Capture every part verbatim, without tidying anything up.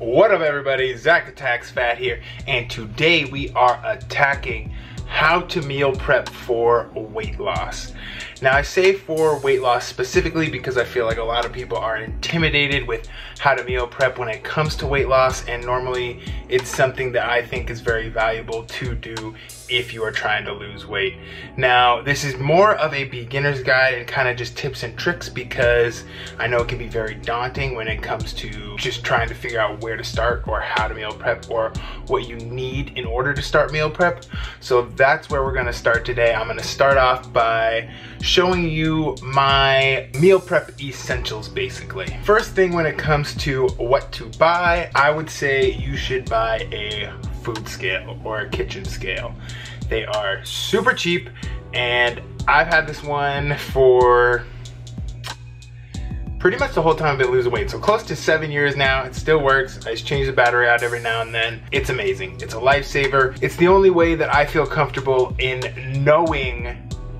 What up everybody, Zach Attacks Fat here, and today we are attacking how to meal prep for weight loss. Now I say for weight loss specifically because I feel like a lot of people are intimidated with how to meal prep when it comes to weight loss, and normally it's something that I think is very valuable to do if you are trying to lose weight. Now this is more of a beginner's guide and kind of just tips and tricks because I know it can be very daunting when it comes to just trying to figure out where to start or how to meal prep or what you need in order to start meal prep. So that's where we're gonna start today. I'm gonna start off by showing you my meal prep essentials basically. First thing when it comes to what to buy, I would say you should buy a food scale or a kitchen scale. They are super cheap, and I've had this one for pretty much the whole time I've been losing weight, so close to seven years now. It still works. I just change the battery out every now and then. It's amazing. It's a lifesaver. It's the only way that I feel comfortable in knowing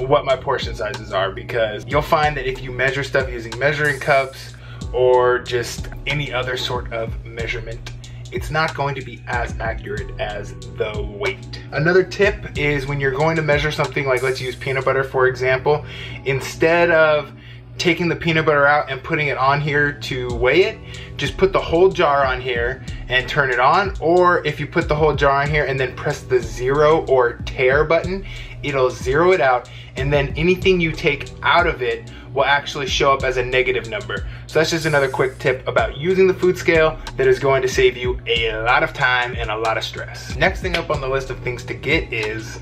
what my portion sizes are, because you'll find that if you measure stuff using measuring cups or just any other sort of measurement, it's not going to be as accurate as the weight. Another tip is when you're going to measure something, like let's use peanut butter for example, instead of taking the peanut butter out and putting it on here to weigh it, just put the whole jar on here and turn it on. Or if you put the whole jar on here and then press the zero or tear button, it'll zero it out, and then anything you take out of it will actually show up as a negative number. So that's just another quick tip about using the food scale that is going to save you a lot of time and a lot of stress. Next thing up on the list of things to get is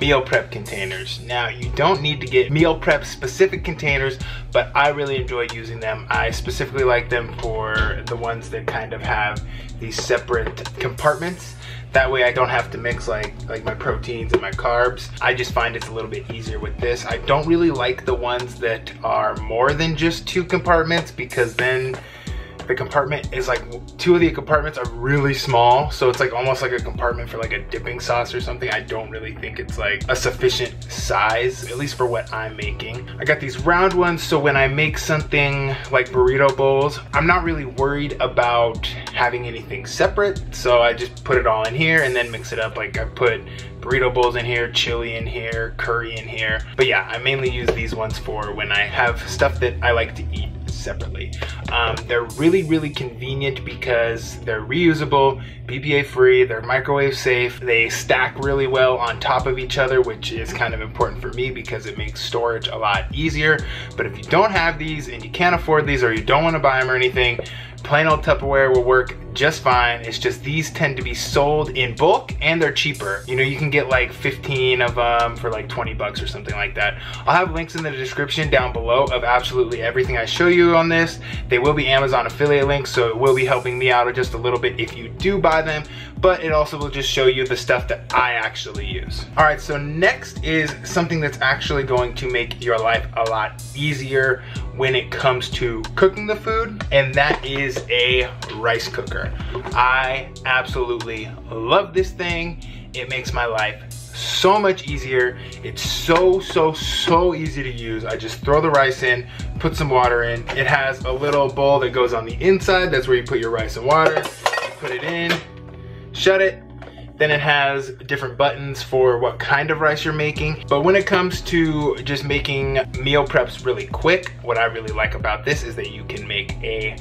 meal prep containers. Now you don't need to get meal prep specific containers, but I really enjoy using them. I specifically like them for the ones that kind of have these separate compartments. That way I don't have to mix like, like my proteins and my carbs. I just find it's a little bit easier with this. I don't really like the ones that are more than just two compartments, because then the compartment is like, two of the compartments are really small, so it's like almost like a compartment for like a dipping sauce or something. I don't really think it's like a sufficient size, at least for what I'm making. I got these round ones, so when I make something like burrito bowls, I'm not really worried about having anything separate, so I just put it all in here and then mix it up. Like I put burrito bowls in here, chili in here, curry in here. But yeah, I mainly use these ones for when I have stuff that I like to eat separately. Um, they're really, really convenient because they're reusable, B P A free, they're microwave safe, they stack really well on top of each other, which is kind of important for me because it makes storage a lot easier. But if you don't have these and you can't afford these or you don't want to buy them or anything, plain old Tupperware will work just fine. It's just these tend to be sold in bulk and they're cheaper. You know, you can get like fifteen of them for like twenty bucks or something like that. I'll have links in the description down below of absolutely everything I show you on this. They will be Amazon affiliate links, so it will be helping me out just a little bit if you do buy them, but it also will just show you the stuff that I actually use. All right, so next is something that's actually going to make your life a lot easier when it comes to cooking the food, and that is a rice cooker. I absolutely love this thing. It makes my life so much easier. It's so, so, so easy to use. I just throw the rice in, put some water in. It has a little bowl that goes on the inside. That's where you put your rice and water. You put it in, shut it. Then it has different buttons for what kind of rice you're making. But when it comes to just making meal preps really quick, what I really like about this is that you can make a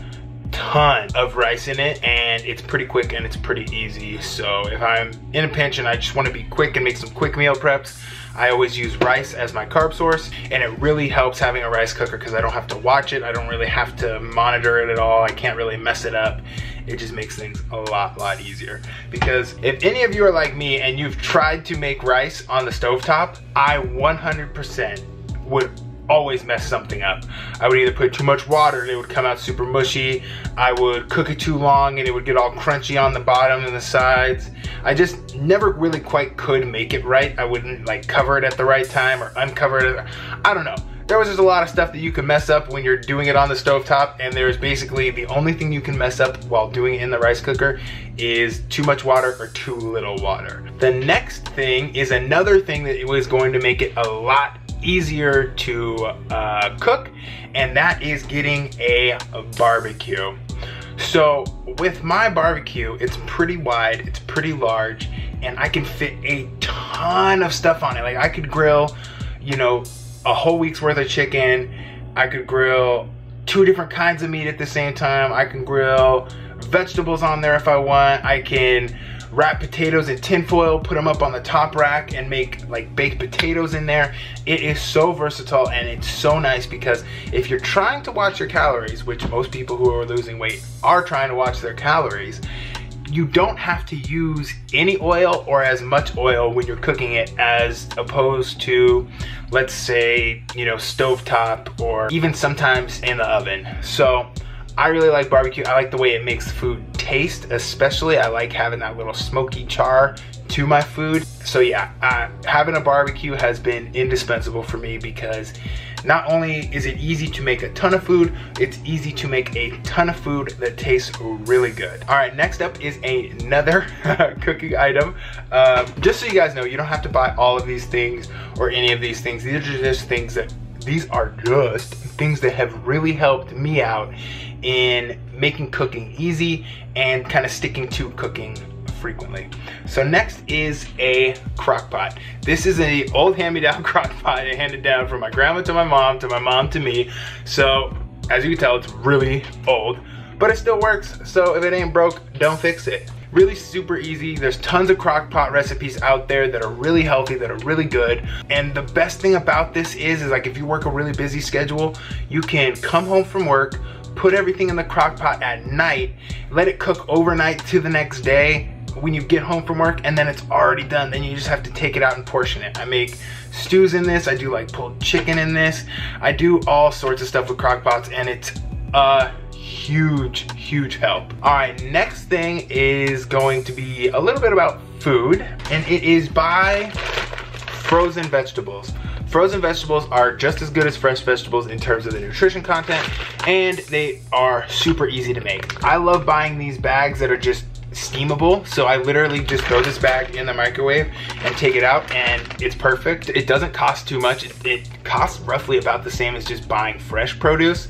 ton of rice in it, and it's pretty quick and it's pretty easy. So if I'm in a pinch and I just want to be quick and make some quick meal preps, I always use rice as my carb source, and it really helps having a rice cooker because I don't have to watch it. I don't really have to monitor it at all. I can't really mess it up. It just makes things a lot, lot easier. Because if any of you are like me and you've tried to make rice on the stovetop, I one hundred percent would always mess something up. I would either put too much water and it would come out super mushy. I would cook it too long and it would get all crunchy on the bottom and the sides. I just never really quite could make it right. I wouldn't like cover it at the right time or uncover it. I don't know. There was just a lot of stuff that you can mess up when you're doing it on the stovetop, and there's basically the only thing you can mess up while doing it in the rice cooker is too much water or too little water. The next thing is another thing that it was going to make it a lot easier to uh, cook, and that is getting a barbecue. So with my barbecue, it's pretty wide, it's pretty large, and I can fit a ton of stuff on it. Like I could grill, you know, a whole week's worth of chicken. I could grill two different kinds of meat at the same time. I can grill vegetables on there if I want. I can wrap potatoes in tin foil, put them up on the top rack and make like baked potatoes in there. It is so versatile and it's so nice because if you're trying to watch your calories, which most people who are losing weight are trying to watch their calories, you don't have to use any oil or as much oil when you're cooking it as opposed to, let's say, you know, stovetop or even sometimes in the oven. So I really like barbecue. I like the way it makes food taste, especially. I like having that little smoky char to my food. So yeah, I, having a barbecue has been indispensable for me because not only is it easy to make a ton of food, it's easy to make a ton of food that tastes really good. All right, next up is another cooking item. Um, just so you guys know, you don't have to buy all of these things or any of these things. These are just things that, these are just things that have really helped me out in making cooking easy and kind of sticking to cooking frequently. So next is a crock pot. This is an old hand-me-down crock pot I handed down from my grandma to my mom to my mom to me. So as you can tell, it's really old, but it still works. So if it ain't broke, don't fix it. Really super easy. There's tons of crock pot recipes out there that are really healthy, that are really good. And the best thing about this is, is like if you work a really busy schedule, you can come home from work, put everything in the crock pot at night, let it cook overnight to the next day when you get home from work, and then it's already done. Then you just have to take it out and portion it. I make stews in this. I do like pulled chicken in this. I do all sorts of stuff with crock pots, and it's uh huge huge help. All right, next thing is going to be a little bit about food, and it is buy frozen vegetables. Frozen vegetables are just as good as fresh vegetables in terms of the nutrition content, and they are super easy to make. I love buying these bags that are just steamable, so I literally just throw this bag in the microwave and take it out and it's perfect. It doesn't cost too much. It, it costs roughly about the same as just buying fresh produce,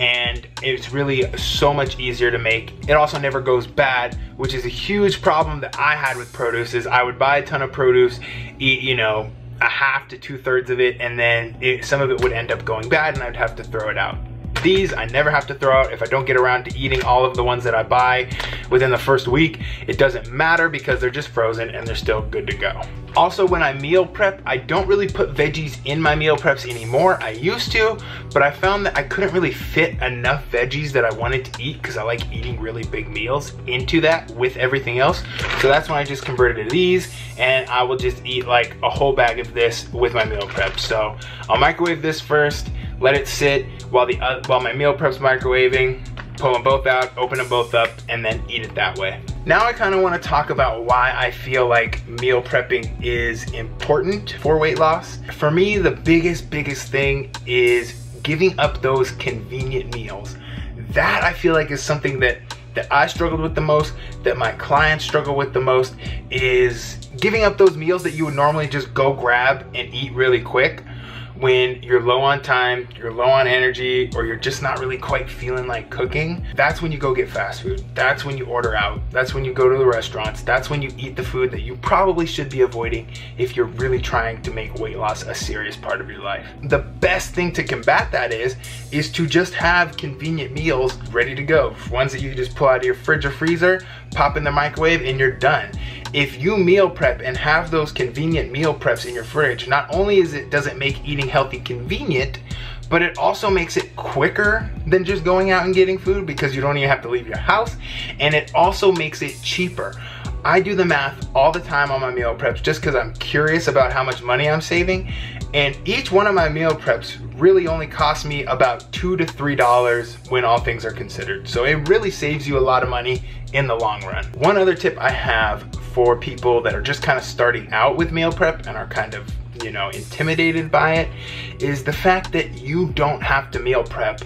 and it's really so much easier to make. It also never goes bad, which is a huge problem that I had with produce. Is I would buy a ton of produce, eat, you know, a half to two thirds of it, and then it, some of it would end up going bad and I'd have to throw it out. These I never have to throw out. If I don't get around to eating all of the ones that I buy within the first week, it doesn't matter because they're just frozen and they're still good to go. Also, when I meal prep, I don't really put veggies in my meal preps anymore. I used to, but I found that I couldn't really fit enough veggies that I wanted to eat because I like eating really big meals into that with everything else. So that's when I just converted to these, and I will just eat like a whole bag of this with my meal prep. So I'll microwave this first, let it sit while the uh, while my meal prep's microwaving, pull them both out, open them both up, and then eat it that way. Now I kind of want to talk about why I feel like meal prepping is important for weight loss. For me, the biggest, biggest thing is giving up those convenient meals. That I feel like is something that, that I struggled with the most, that my clients struggle with the most, is giving up those meals that you would normally just go grab and eat really quick. When you're low on time, you're low on energy, or you're just not really quite feeling like cooking, that's when you go get fast food. That's when you order out. That's when you go to the restaurants. That's when you eat the food that you probably should be avoiding if you're really trying to make weight loss a serious part of your life. The best thing to combat that is, is to just have convenient meals ready to go. Ones that you just pull out of your fridge or freezer, pop in the microwave, and you're done. If you meal prep and have those convenient meal preps in your fridge, not only is it does it make eating healthy convenient, but it also makes it quicker than just going out and getting food because you don't even have to leave your house, and it also makes it cheaper. I do the math all the time on my meal preps just because I'm curious about how much money I'm saving, and each one of my meal preps really only costs me about two to three dollars when all things are considered. So it really saves you a lot of money in the long run. One other tip I have for people that are just kind of starting out with meal prep and are kind of, you know, intimidated by it, is the fact that you don't have to meal prep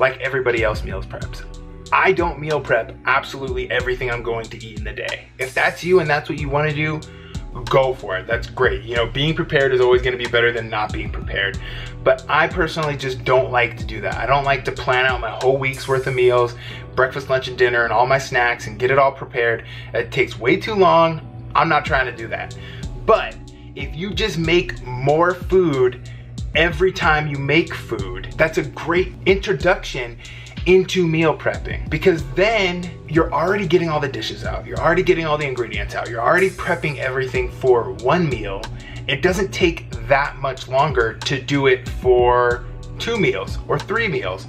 like everybody else meal preps. I don't meal prep absolutely everything I'm going to eat in the day. If that's you and that's what you want to do, go for it. That's great. You know, being prepared is always going to be better than not being prepared. But I personally just don't like to do that. I don't like to plan out my whole week's worth of meals, breakfast, lunch, and dinner and all my snacks and get it all prepared. It takes way too long. I'm not trying to do that. But if you just make more food every time you make food, that's a great introduction into meal prepping, because then you're already getting all the dishes out, you're already getting all the ingredients out, you're already prepping everything for one meal. It doesn't take that much longer to do it for two meals or three meals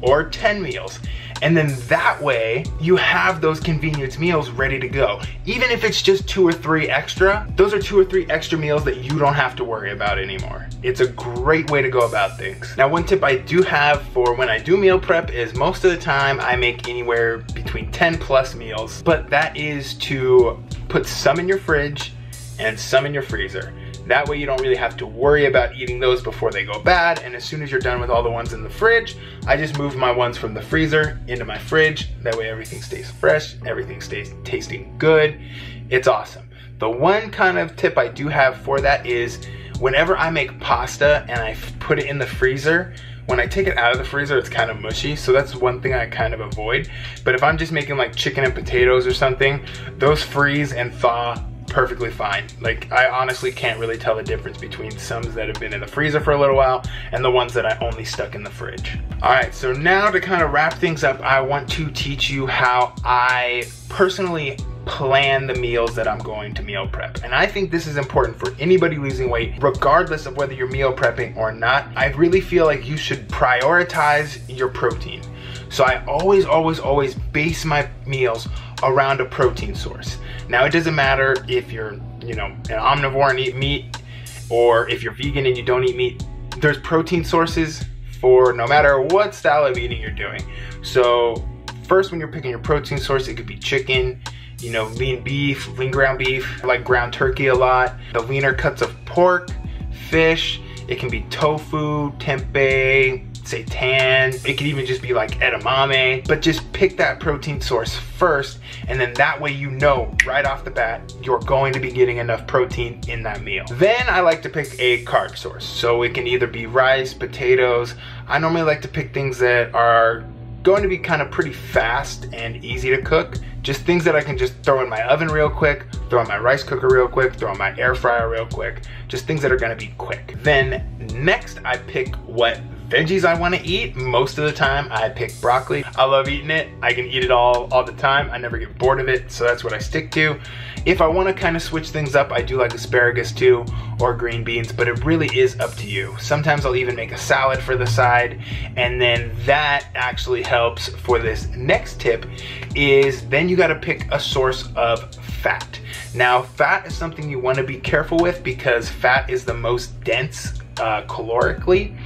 or ten meals. And then that way you have those convenience meals ready to go. Even if it's just two or three extra, those are two or three extra meals that you don't have to worry about anymore. It's a great way to go about things. Now, one tip I do have for when I do meal prep is most of the time I make anywhere between ten plus meals, but that is to put some in your fridge and some in your freezer. That way you don't really have to worry about eating those before they go bad, and as soon as you're done with all the ones in the fridge, I just move my ones from the freezer into my fridge. That way everything stays fresh, everything stays tasting good. It's awesome. The one kind of tip I do have for that is whenever I make pasta and I put it in the freezer, when I take it out of the freezer, it's kind of mushy, so that's one thing I kind of avoid. But if I'm just making like chicken and potatoes or something, those freeze and thaw perfectly fine. Like, I honestly can't really tell the difference between some that have been in the freezer for a little while and the ones that I only stuck in the fridge. All right, so now to kind of wrap things up, I want to teach you how I personally plan the meals that I'm going to meal prep. And I think this is important for anybody losing weight, regardless of whether you're meal prepping or not. I really feel like you should prioritize your protein. So I always, always, always base my meals around a protein source. Now, it doesn't matter if you're, you know, an omnivore and eat meat, or if you're vegan and you don't eat meat. There's protein sources for no matter what style of eating you're doing. So first, when you're picking your protein source, it could be chicken, you know, lean beef, lean ground beef. I like ground turkey a lot. The leaner cuts of pork, fish. It can be tofu, tempeh, seitan. It could even just be like edamame. But just pick that protein source first, and then that way you know right off the bat you're going to be getting enough protein in that meal. Then I like to pick a carb source. So it can either be rice, potatoes. I normally like to pick things that are going to be kind of pretty fast and easy to cook. Just things that I can just throw in my oven real quick, throw in my rice cooker real quick, throw in my air fryer real quick. Just things that are gonna be quick. Then next, I pick what veggies I wanna eat. Most of the time I pick broccoli. I love eating it. I can eat it all, all the time. I never get bored of it, so that's what I stick to. If I wanna kind of switch things up, I do like asparagus too, or green beans, but it really is up to you. Sometimes I'll even make a salad for the side, and then that actually helps for this next tip, is then you gotta pick a source of fat. Now, fat is something you wanna be careful with because fat is the most dense uh, calorically,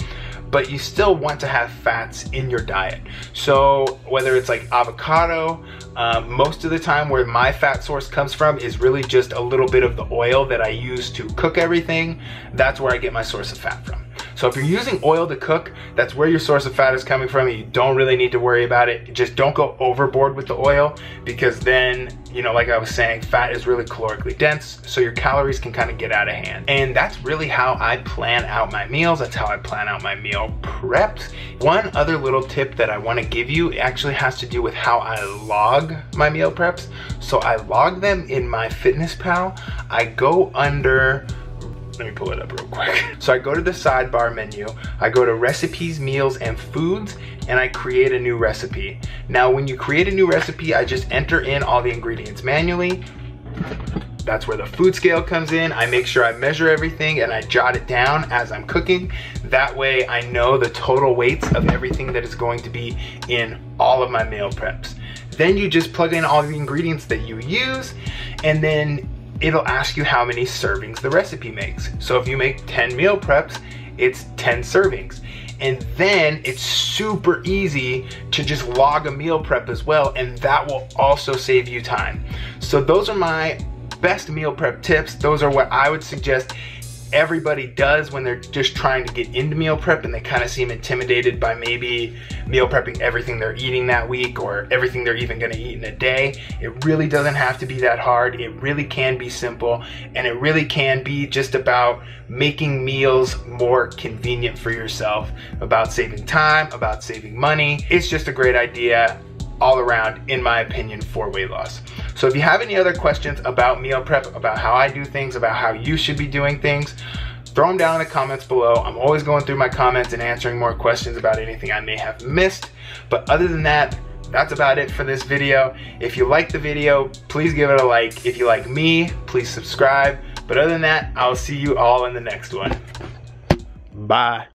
but you still want to have fats in your diet. So whether it's like avocado, um, most of the time where my fat source comes from is really just a little bit of the oil that I use to cook everything. That's where I get my source of fat from. So if you're using oil to cook, that's where your source of fat is coming from, and you don't really need to worry about it. Just don't go overboard with the oil, because then, you know, like I was saying, fat is really calorically dense, so your calories can kind of get out of hand. And that's really how I plan out my meals. That's how I plan out my meal preps. One other little tip that I want to give you actually has to do with how I log my meal preps. So I log them in MyFitnessPal. I go under, let me pull it up real quick. So I go to the sidebar menu, I go to recipes, meals, and foods, and I create a new recipe. Now, when you create a new recipe, I just enter in all the ingredients manually. That's where the food scale comes in. I make sure I measure everything and I jot it down as I'm cooking. That way I know the total weights of everything that is going to be in all of my meal preps. Then you just plug in all the ingredients that you use, and then it'll ask you how many servings the recipe makes. So if you make ten meal preps, it's ten servings. And then it's super easy to just log a meal prep as well, and that will also save you time. So those are my best meal prep tips. Those are what I would suggest everybody does when they're just trying to get into meal prep and they kind of seem intimidated by maybe meal prepping everything they're eating that week or everything they're even going to eat in a day. It really doesn't have to be that hard. It really can be simple, and it really can be just about making meals more convenient for yourself, about saving time, about saving money. It's just a great idea. all around, in my opinion, for weight loss. So if you have any other questions about meal prep, about how I do things, about how you should be doing things, throw them down in the comments below. I'm always going through my comments and answering more questions about anything I may have missed. But other than that, that's about it for this video. If you like the video, please give it a like. If you like me, please subscribe. But other than that, I'll see you all in the next one. Bye.